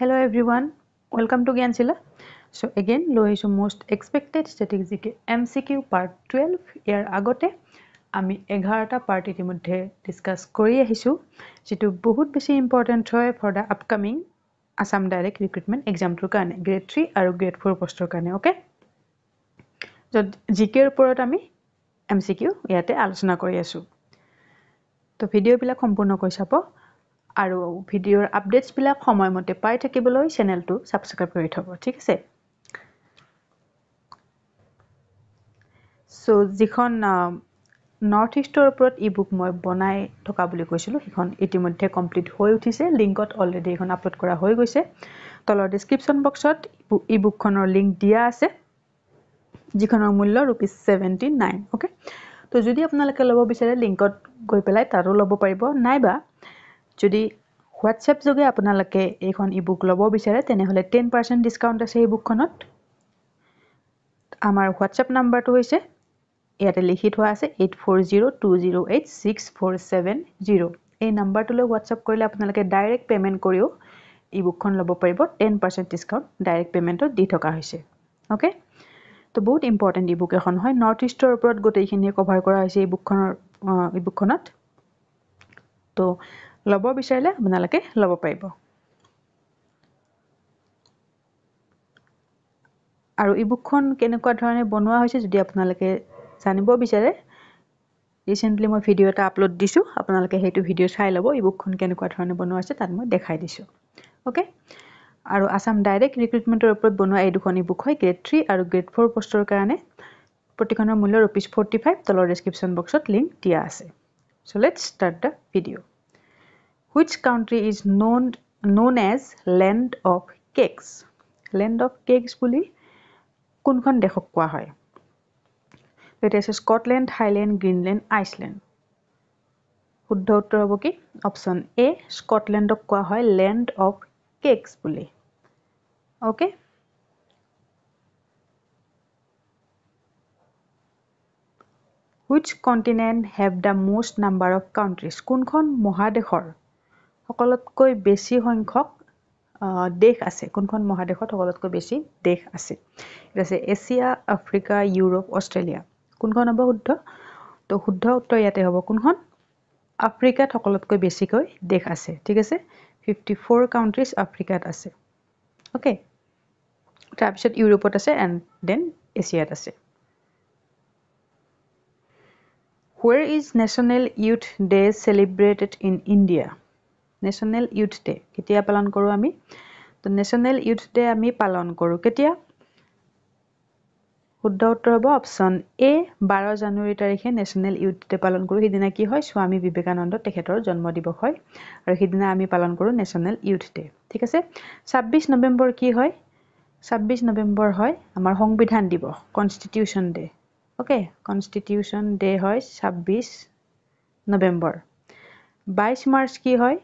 Hello everyone, welcome to Gyanshila. So again, lo hoisu most expected strategic MCQ part 12. Year agote ami 11 ta part itimodhe discuss kori ahisu. Jitu bahut beshi important hoy for the upcoming Assam Direct Recruitment exam tur karone grade 3 aru grade 4 postor karone. Okay, so GK porot ami MCQ yate alochona kori asu. To video bila kompurno koi sapo आरो भिडियोर updates बिला समय मते पाइ থাকিবলৈ চ্যানেলটো subscribe কৰি থব, ঠিক আছে। So যিখন নৰ্থ ইষ্টৰ ওপৰত ইবুক মই বনাই থকা বুলি কৈছিল, ইখন ইতিমধ্যে কমপ্লিট হৈ উঠিছে। লিংকত অলৰেডি ইখন আপলোড কৰা হৈ গৈছে। তলৰ ডেসক্ৰিপচন বক্সত ইবুকখনৰ লিংক দিয়া আছে, যিখনৰ মূল্য रुपीस 79। ওকে, তো যদি আপোনালোকে লব বিচাৰে লিংকত গৈ পেলাই তাৰো লব পাৰিব, নাইবা যদি WhatsApp যোগে আপোনালোকে এইখন ইবুক লব বিচাৰে তেনে হলে 10% ডিসকাউন্ট আছে ইবুকখনত। আমাৰ WhatsApp নাম্বাৰটো হৈছে ইয়াতে লিখি থোৱা আছে 8402086470। এই নাম্বাৰটোলৈ WhatsApp কৰিলে আপোনালোকে ডাইৰেক্ট পেমেন্ট কৰিও ইবুকখন লব পাৰিব। 10% ডিসকাউন্ট ডাইৰেক্ট পেমেন্টত দি থকা হৈছে। ওকে, তো বহুত ইম্পৰ্টেন্ট ইবুক এখন হয়। নৰ্থ ইষ্টৰ ওপৰত গোটেইখিনি কভাৰ কৰা হৈছে ইবুকখনৰ ইবুকখনত। তো লব বিচাৰিলে আপোনালোকে লব পাৰিব। আৰু ইবুকখন কেনেকুৱা ধৰণে বনোৱা হৈছে যদি আপোনালোকে জানিব বিচাৰে, ৰিসেন্টলি মই ভিডিও এটা আপলোড দিছো, আপোনালোকে হেতু ভিডিও চাই লব। ইবুকখন কেনেকুৱা ধৰণে বনোৱা আছে তাত মই দেখাই দিছো। ওকে, আৰু আসাম ডাইৰেক্ট ৰিক্ৰুটমেন্টৰ ওপৰত বনোৱা এই দুখন ইবুক হয় গ্ৰেড 3 আৰু গ্ৰেড 4 পোষ্টৰ কাৰণে। প্ৰতিখনৰ মূল্য रुपीस 45। তলৰ ডেসক্ৰিপচন বক্সত লিংক দিয়া আছে। So let's start the video. Which country is known as land of cakes? Land of cakes bully kunkhon dekhok kwa hoy. It is Scotland, Highland, Greenland, Iceland. Shuddha uttor hobo ki option A, Scotland ok kwa hoy land of cakes bully. Okay, which continent have the most number of countries? Kunkhon mohadekhor সকলতকৈ বেছি সংখ্যক দেশ আছে? কোনখন মহাদেশত সকলতকৈ বেছি দেশ আছে? এটা আছে এশিয়া, আফ্রিকা, ইউরোপ, অস্ট্রেলিয়া। কোনখন হ'ব শুদ্ধ? তো শুদ্ধ উত্তৰ ইয়াতে হ'ব কোনখন? আফ্রিকাত সকলতকৈ বেছিকৈ দেশ আছে, ঠিক আছে। 54 কাউন্ট্রিজ আফ্রিকাত আছে। ওকে, তাৰপিছত ইউৰোপত আছে এণ্ড দেন এশিয়াত আছে। Where is National Youth Day celebrated in India? National Youth Day ketia palan koru ami? To National Youth Day ami palan koru ketia? Shuddha uttor hobo option A, 12 January tarikhe National Youth Day palan koru. Hidina ki hoy? Swami Vivekananda tekhetor janmo dibos hoy aru hidina ami palan koru National Youth Day, thik ase. 26 November ki hoy? 26 November hoy amar Sangvidhan Dibos, Constitution Day. Okay, Constitution Day hoy 26 November. 22 March ki hoy?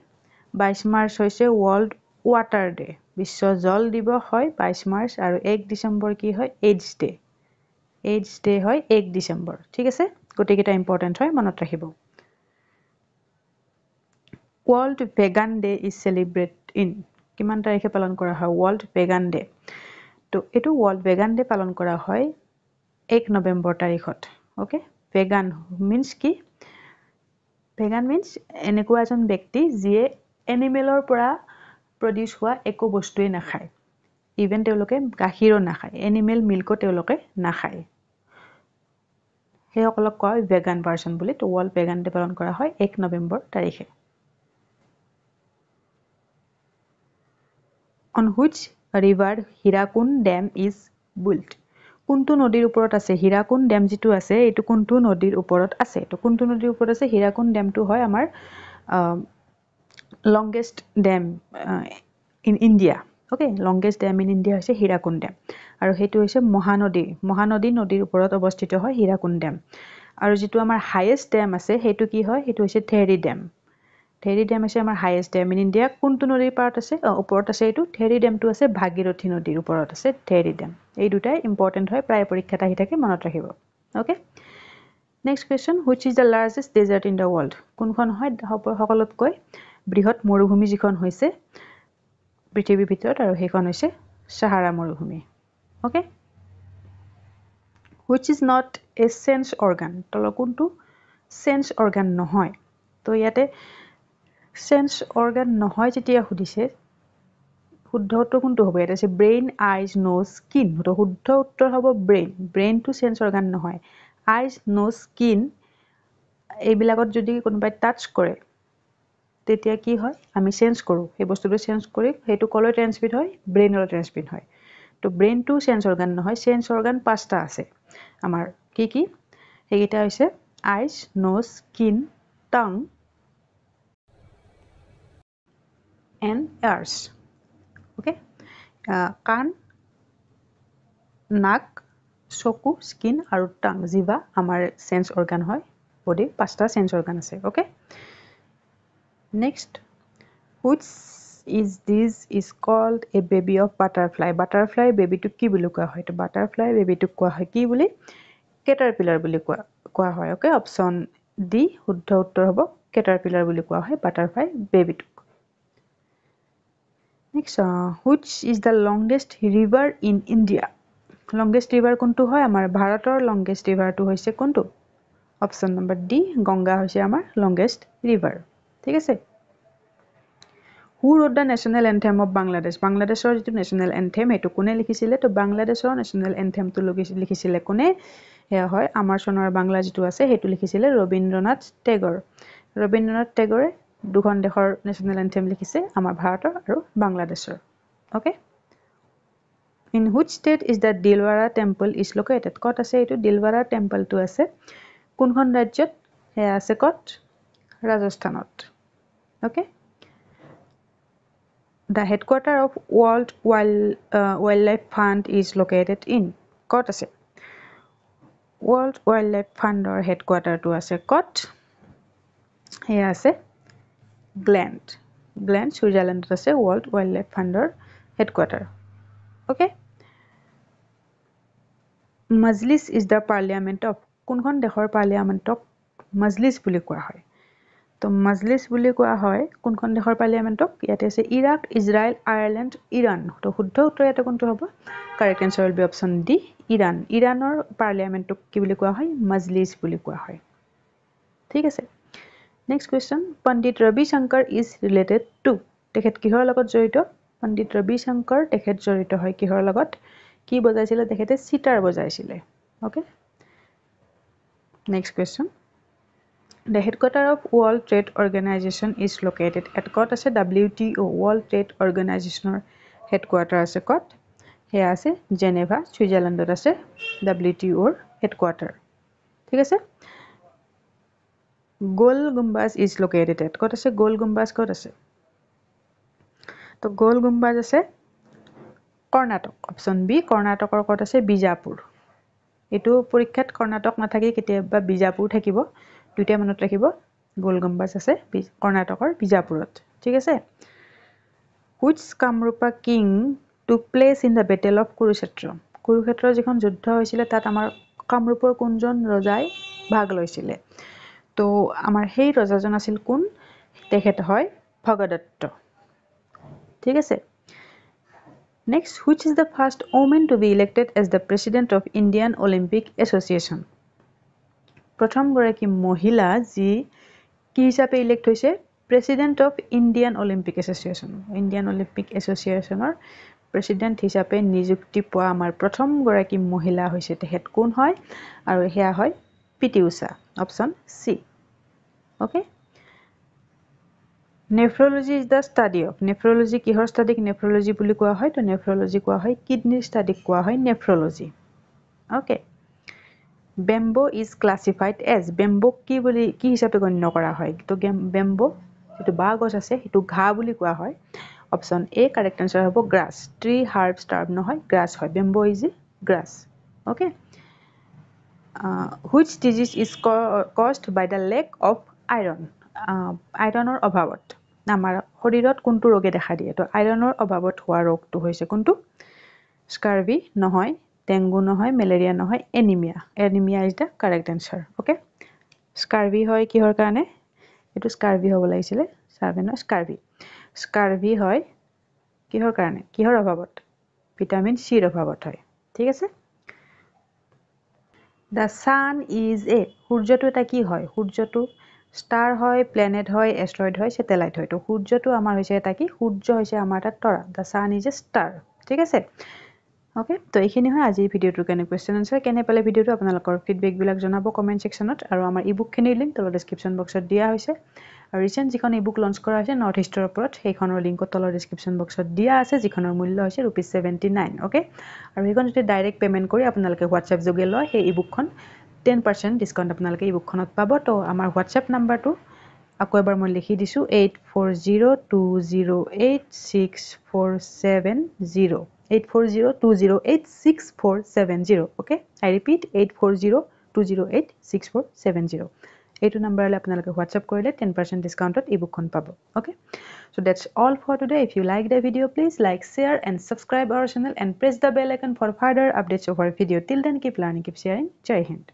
22 मार्च হৈছে world water day, বিশ্ব জল দিবস হয় 22 March. আৰু 1 ডিসেম্বৰ কি হয়? AIDS day. AIDS day হয় 1 ডিসেম্বৰ, ঠিক আছে। গটিকেটা ইম্পৰ্টেন্ট হয়, মনত ৰাখিব। World Vegan Day is celebrated in কিমান তাৰিখে পালন কৰা হয় World Vegan Day? তো এটো World Vegan Day পালন কৰা হয় 1 নৱেম্বৰ তাৰিখত। ওকে, vegan means কি? vegan means এনেকুৱা এজন ব্যক্তি যিয়ে এনিমেলৰ পৰা প্ৰডিউস হোৱা একো বস্তুই নাখায়, ইভেন তেওঁলোকে গাখীৰো নাখায়, এনিমেল মিল্কও তেওঁলোকে নাখায়। সেইসকলক কয় ভেগান পাৰ্সন বুলি। তো ওয়াৰ্ল্ড ভেগান ডে পালন কৰা হয় 1 নৱেম্বৰ তাৰিখে। On which river Hirakud dam is built? কোনটো নদীৰ ওপৰত আছে হিৰাকুন ড্যাম? যেটো আছে এটো কোনটো নদীৰ ওপৰত আছে? তো কোনটো নদীৰ ওপৰত আছে হিৰাকুন ড্যামটো হয় আমাৰ longest dam in India. Okay, longest dam in India hoise Hirakud Dam. Aru hetu hoise Mahanadi nodir uporot obosthito hoy Hirakud Dam. Aru jitu amar highest dam ase hetu ki hoy? Hetu hoise Theri Dam. Theri Dam ase amar highest dam in India. Kuntu nodir part ase uporot ase etu? Theri Dam tu ase Bhagirathi nodir uporot ase Theri Dam. Ei dutai important hoy, pray porikha ta hi thake monot rakhibo. Okay, next question, which is the largest desert in the world? Kunkhon hoy hokolot koi বৃহৎ মৰুভূমি? যিখন হৈছে পৃথিৱীৰ ভিতৰত আৰু হেখন হৈছে Sahara মৰুভূমি okay which is not a sense organ তল কোনটো sense organ নহয় তো ইয়াতে sense organ নহয় যেতিয়া হুদিছে শুদ্ধ উত্তৰ কোনটো হ'ব এটা আছে brain eyes nose skin তো শুদ্ধ উত্তৰ হ'ব brain brain to sense organ নহয় eyes nose skin এইবিলাকত যদি কোনোবাই টাচ কৰে তেতিয়া কি হয় আমি সেন্স কৰো এই বস্তুটো সেন্স কৰি হেতু কলৈ ট্ৰান্সমিট হয় ব্ৰেইনলৈ ট্ৰান্সমিট হয় তো ব্ৰেইন টু সেন্স অৰ্গান নহয় সেন্স অৰ্গান পাঁচটা আছে আমাৰ কি কি হেগিটা হৈছে eyes nose skin tongue and ears okay কান নাক চকু স্কিন আৰু টাং জিবা আমাৰ সেন্স অর্গান হয় বডি পাঁচটা সেন্স অর্গান আছে okay Next, which is this is called a baby of butterfly. Butterfly baby to ki bulu koa hoy. To butterfly baby to koa hoy ki bule caterpillar bulu koa hoy. Okay, option D huddha uttor hobo caterpillar bulu koa hoy butterfly baby to. Next, which is the longest river in India? Longest river kuntu hoy amar Bharator longest river to hoyse kuntu. Option number D Ganga hoyse amar longest river. ঠিক আছে who wrote the national anthem of Bangladesh বাংলাদেশৰ যেটো national anthem এটো কোনে লিখিছিলে তো বাংলাদেশৰ national anthem তো লিখিছিলে কোনে হেয়া হয় আমাৰ সনৰ বাংলা যেটো আছে হেতু লিখিছিলে ৰবীন্দ্ৰনাথ টেগৰ ৰবীন্দ্ৰনাথ টেগৰে দুখন দেশৰ ন্যাশনাল এনথেম লিখিছে আমাৰ ভাৰতৰ আৰু বাংলাদেশৰ okay in which state is the Dilwara temple is located কত আছে এটো দিলৱাৰা টেম্পল তো আছে কোনখন ৰাজ্যত হেয়া আছে কত ৰাজস্থানত Okay. The headquarter of World Wildlife Fund is located in Kot ase. World Wildlife Fund or headquarter to ase Kot. Here ase Gland. Gland Switzerland ase World Wildlife Fund or headquarter. Okay. Majlis is the parliament of kunkhon dekhor parliament of Majlis buli koa hoy. So, Majlis বুলি কোৱা হয় কোনখন দেশৰ পাৰ্লিয়ামেন্টক ইয়াতে আছে Iraq Israel আয়াৰল্যান্ড Iran তো শুদ্ধ উত্তৰ এটা কোনটো হ'ব correct answer will be option D Iran ইৰাণৰ পাৰ্লিয়ামেন্টক কি বুলি কোৱা হয় মাজলিছ বুলি কোৱা হয় ঠিক আছে next question Pandit Ravi Shankar is related to তেখেত কিহৰ লগত জড়িত পণ্ডিত ৰবিশংকৰ তেখেত জড়িত হয় কিহৰ লগত কি বজাইছিল তেখেতে সিতাৰ বজাইছিল okay next question The headquarter of World Trade Organization is located at Kot ase WTO World Trade Organization headquarter ase Kot he ase Geneva Switzerland ase WTO headquarter thik ase Golgumbaz is located at Kot ase Golgumbaz Kot ase to Golgumbaz ase Karnataka option B Karnataka Kot ase Bijapur etu porikhat Karnataka na thaki keteba Bijapur thakibo দুটা মনত ৰাখিব গোলগম্বাজ আছে কৰ্ণাটকৰ বিজাপুৰত ঠিক আছে which Kamarupa king took place in the battle of Kurukshetra Kurukshetra যখন যুদ্ধ হৈছিল তাত আমাৰ কামৰূপৰ কোনজন ৰজাই ভাগ লৈছিল তো আমাৰ সেই ৰজাজন আছিল কোন তেখেত হয় ভগদত্ত ঠিক আছে next which is the first woman to be elected as the president of Indian Olympic Association प्रथम গৰাকী মহিলা জি কি হিচাপে ইলেক্ট হৈছে প্ৰেসিডেন্ট অফ ইন্ডিয়ান অলিম্পিক এছ'চিয়েচনৰ প্ৰেসিডেন্ট হিচাপে নিযুক্তি পোৱা আমাৰ প্ৰথম গৰাকী মহিলা হৈছে তেখেত কোন হয় আৰু হেয়া হয় পিটি Usha option C okay nephrology is the study of nephrology কিহৰ স্টাডিক নেফ্ৰলজি বুলি কোৱা হয় তো নেফ্ৰলজি কোৱা হয় কিডনি স্টাডিক কোৱা হয় nephrology okay Bamboo is classified as bamboo ki boli ki hisabe gonyo kora hoy to bamboo etu bagos ase etu gha boli koa hoy option a correct answer hobo grass tree herbs herb no hoy grass hoy bamboo is grass okay which disease is caused by the lack of iron ironor obhabot amar horirot kuntu roge dekha diye to ironor obhabot hua rog tu hoise kuntu scurvy no hoy dengue no hoy malaria no hoy anemia is the correct answer okay scurvy hoy ki hor karone etu scurvy hobo lagile sarveno scurvy hoy কিহৰ কাৰণে কিহৰ অভাৱত vitamin সি ৰ অভাৱত হয় ঠিক আছে The sun is a সূর্যটো এটা কি হয় সূর্যটো স্টার হয় প্ল্যানেট হয় অ্যাস্টয়েড হয় স্যাটেলাইট হয় তো সূর্যটো আমাৰ হৈছে এটা কি সূৰ্য হৈছে আমাৰ এটা তৰা The sun is a star ঠিক আছে ओके तो এইখিনি হয় আজি ভিডিওটো কেনে কোশ্চেন আনসার কেনে পালে ভিডিওটো আপোনালোকৰ ফিডব্যাক বিলাক জনাব কমেন্ট সেকশনত আৰু আমাৰ ইবুক খিনি লিংক তলৰ ডেসক্ৰিপশন বক্সত দিয়া হৈছে আৰু ৰিচেন্ট যিখন ইবুক লঞ্চ কৰা হৈছে নৰ্থ ইষ্টৰ ওপৰত সেইখনৰ লিংক তলৰ ডেসক্ৰিপশন বক্সত দিয়া আছে যিখনৰ মূল্য হৈছে ₹79 ओके আৰু এইখন যদি ডাইৰেক্ট পেমেন্ট কৰি আপোনালোকে WhatsApp যোগে লয় সেই ইবুকখন 10% ডিসকাউন্ট আপোনালোকে ইবুকখনত পাব তো আমাৰ WhatsApp নাম্বাৰটো আকৌ এবাৰ মই লিখি দিছো 8402086470 840208647 okay I repeat 8402086470 8 number le apnaloke whatsapp korile 10% discount at ebook khon pabo okay so that's all for today if you like the video please like share and subscribe our channel and press the bell icon for further updates of our video till then keep learning keep sharing jai hind